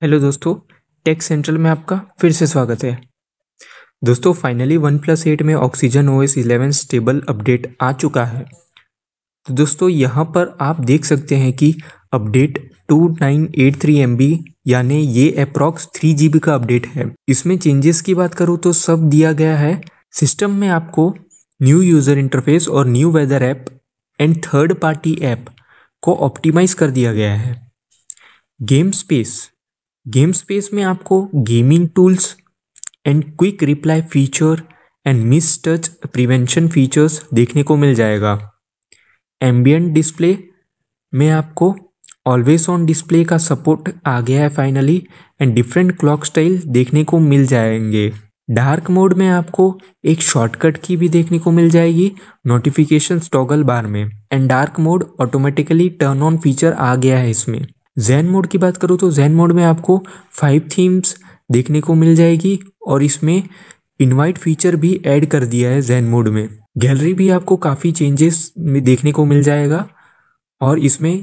Hello दोस्तों, take central में आपका फिर से स्वागत है। दोस्तों फाइनली OnePlus 8 में OxygenOS 11 स्टेबल अपडेट आ चुका है। तो दोस्तों यहाँ पर आप देख सकते हैं कि अपडेट 2983 MB यानी ये अप्रॉक्स 3 GB का अपडेट है। इसमें चेंजेस की बात करूँ तो सब दिया गया है। सिस्टम में आपको न्यू यूज़र इंटरफेस और new weather app and third party app को ऑप्टिमाइज़ कर दिया गया है। गेम स्पेस में आपको gaming tools and quick reply feature and miss touch prevention features देखने को मिल जाएगा। एम्बियंट डिस्प्ले में आपको ऑलवेज ऑन डिस्प्ले का सपोर्ट आ गया है finally and different clock style देखने को मिल जाएंगे। डार्क मोड में आपको एक शॉर्टकट की भी देखने को मिल जाएगी नोटिफिकेशन टॉगल बार में and dark mode automatically turn on feature आ गया है इसमें। जेन मोड की बात करूँ तो जेन मोड में आपको 5 थीम्स देखने को मिल जाएगी और इसमें इनवाइट फीचर भी ऐड कर दिया है जेन मोड में। गैलरी भी आपको काफ़ी चेंजेस में देखने को मिल जाएगा और इसमें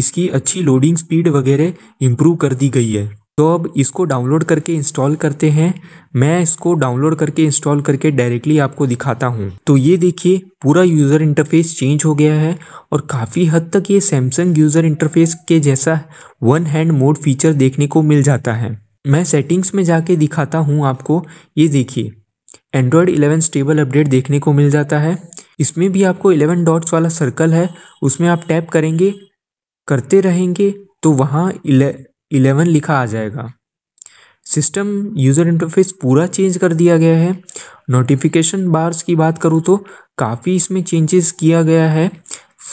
इसकी अच्छी लोडिंग स्पीड वगैरह इम्प्रूव कर दी गई है। तो अब इसको डाउनलोड करके इंस्टॉल करते हैं। मैं इसको डाउनलोड करके इंस्टॉल करके डायरेक्टली आपको दिखाता हूं। तो ये देखिए पूरा यूज़र इंटरफेस चेंज हो गया है और काफ़ी हद तक ये सैमसंग यूज़र इंटरफेस के जैसा वन हैंड मोड फीचर देखने को मिल जाता है। मैं सेटिंग्स में जाके दिखाता हूँ आपको। ये देखिए एंड्रॉयड 11 स्टेबल अपडेट देखने को मिल जाता है। इसमें भी आपको 11 डॉट्स वाला सर्कल है, उसमें आप टैप करेंगे करते रहेंगे तो वहाँ 11 लिखा आ जाएगा। सिस्टम यूज़र इंटरफेस पूरा चेंज कर दिया गया है। नोटिफिकेशन बार्स की बात करूँ तो काफ़ी इसमें चेंजेस किया गया है,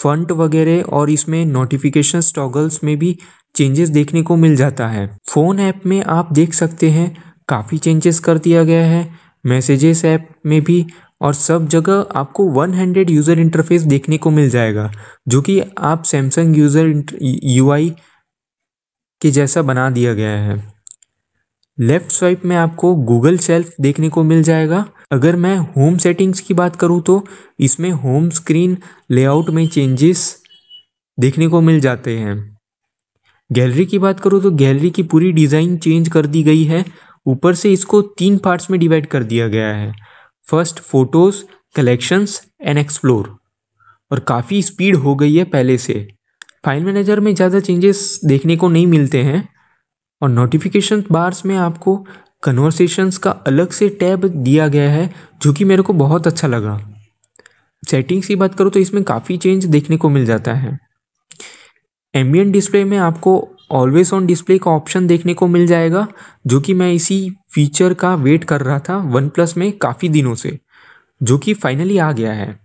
फॉन्ट वगैरह, और इसमें नोटिफिकेशन टॉगल्स में भी चेंजेस देखने को मिल जाता है। फ़ोन ऐप में आप देख सकते हैं काफ़ी चेंजेस कर दिया गया है, मैसेजेस ऐप में भी, और सब जगह आपको 100 यूज़र इंटरफेस देखने को मिल जाएगा जो कि आप सैमसंग यूज़र यूआई के जैसा बना दिया गया है। लेफ़्ट स्वाइप में आपको गूगल सेल्फ देखने को मिल जाएगा। अगर मैं होम सेटिंग्स की बात करूं तो इसमें होम स्क्रीन लेआउट में चेंजेस देखने को मिल जाते हैं। गैलरी की बात करूं तो गैलरी की पूरी डिज़ाइन चेंज कर दी गई है। ऊपर से इसको 3 पार्ट्स में डिवाइड कर दिया गया है, first photos, collections and explore, और काफ़ी स्पीड हो गई है पहले से। फाइल मैनेजर में ज़्यादा चेंजेस देखने को नहीं मिलते हैं और नोटिफिकेशन बार्स में आपको कन्वर्सेशंस का अलग से टैब दिया गया है जो कि मेरे को बहुत अच्छा लगा। सेटिंग्स की बात करूँ तो इसमें काफ़ी चेंज देखने को मिल जाता है। एम्बियंट डिस्प्ले में आपको ऑलवेज ऑन डिस्प्ले का ऑप्शन देखने को मिल जाएगा जो कि मैं इसी फीचर का वेट कर रहा था OnePlus में काफ़ी दिनों से, जो कि फाइनली आ गया है।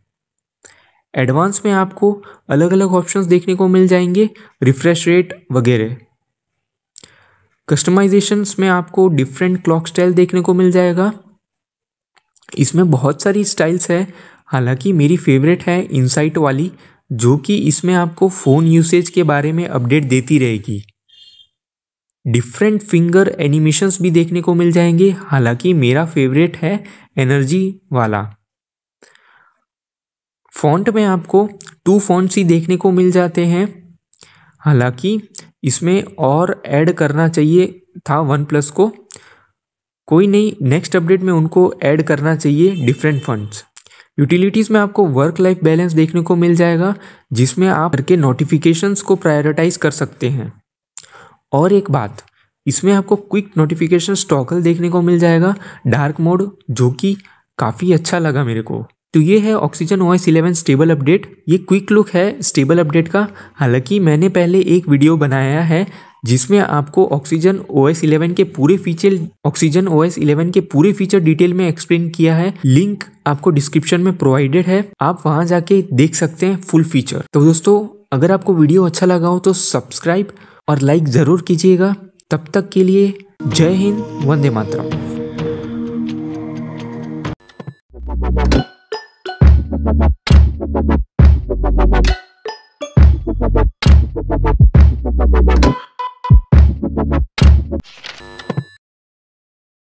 एडवांस में आपको अलग अलग ऑप्शंस देखने को मिल जाएंगे, रिफ्रेश रेट वगैरह। कस्टमाइजेशंस में आपको डिफरेंट क्लॉक स्टाइल देखने को मिल जाएगा। इसमें बहुत सारी स्टाइल्स है, हालांकि मेरी फेवरेट है इनसाइट वाली जो कि इसमें आपको फ़ोन यूसेज के बारे में अपडेट देती रहेगी। डिफरेंट फिंगर एनिमेशंस भी देखने को मिल जाएंगे, हालांकि मेरा फेवरेट है एनर्जी वाला। फॉन्ट में आपको 2 फॉन्ट्स ही देखने को मिल जाते हैं, हालांकि इसमें और ऐड करना चाहिए था OnePlus को, कोई नहीं, नेक्स्ट अपडेट में उनको ऐड करना चाहिए डिफरेंट फॉन्ट्स। यूटिलिटीज़ में आपको वर्क लाइफ बैलेंस देखने को मिल जाएगा जिसमें आप करके नोटिफिकेशंस को प्रायोरिटाइज कर सकते हैं। और एक बात, इसमें आपको क्विक नोटिफिकेशन टॉगल देखने को मिल जाएगा डार्क मोड, जो कि काफ़ी अच्छा लगा मेरे को। तो ये है OxygenOS 11 स्टेबल अपडेट। ये क्विक लुक है स्टेबल अपडेट का। हालांकि मैंने पहले एक वीडियो बनाया है जिसमें आपको OxygenOS 11 के पूरे फीचर डिटेल में एक्सप्लेन किया है। लिंक आपको डिस्क्रिप्शन में प्रोवाइडेड है, आप वहां जाके देख सकते हैं फुल फीचर। तो दोस्तों अगर आपको वीडियो अच्छा लगा हो तो सब्सक्राइब और लाइक ज़रूर कीजिएगा। तब तक के लिए जय हिंद, वंदे मातरम।